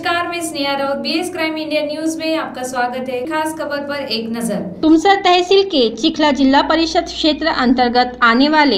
नमस्कार, मैं Sneha Raut. BS crime India news में आपका स्वागत है। खास खबर पर एक नजर। तुमसर तहसील के चिखला जिला परिषद क्षेत्र अंतर्गत आने वाले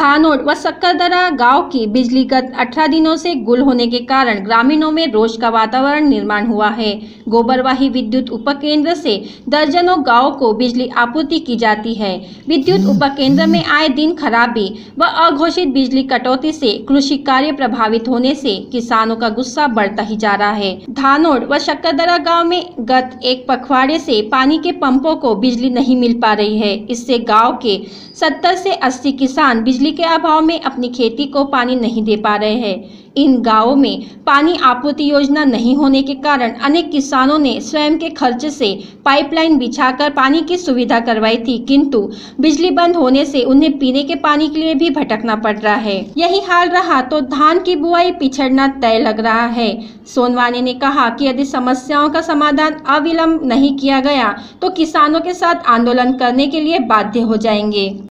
धनोड व सक्करदरा गांव की बिजली गत 18 दिनों से गुल होने के कारण ग्रामीणों में रोष का वातावरण निर्माण हुआ है। गोबरवाही विद्युत उपकेंद्र से दर्जनों गाँव को बिजली आपूर्ति की जाती है। विद्युत उपकेंद्र में आए दिन खराबी व अघोषित बिजली कटौती से कृषि कार्य प्रभावित होने से किसानों का गुस्सा बढ़ता ही जा रहा है। धनोड व शक्करदरा गांव में गत एक पखवाड़े से पानी के पंपों को बिजली नहीं मिल पा रही है। इससे गांव के 70 से 80 किसान बिजली के अभाव में अपनी खेती को पानी नहीं दे पा रहे हैं। इन गांवों में पानी आपूर्ति योजना नहीं होने के कारण अनेक किसानों ने स्वयं के खर्च से पाइपलाइन बिछाकर पानी की सुविधा करवाई थी, किंतु बिजली बंद होने से उन्हें पीने के पानी के लिए भी भटकना पड़ रहा है। यही हाल रहा तो धान की बुआई पिछड़ना तय लग रहा है। सोनवाने ने कहा कि यदि समस्याओं का समाधान अविलंब नहीं किया गया तो किसानों के साथ आंदोलन करने के लिए बाध्य हो जाएंगे।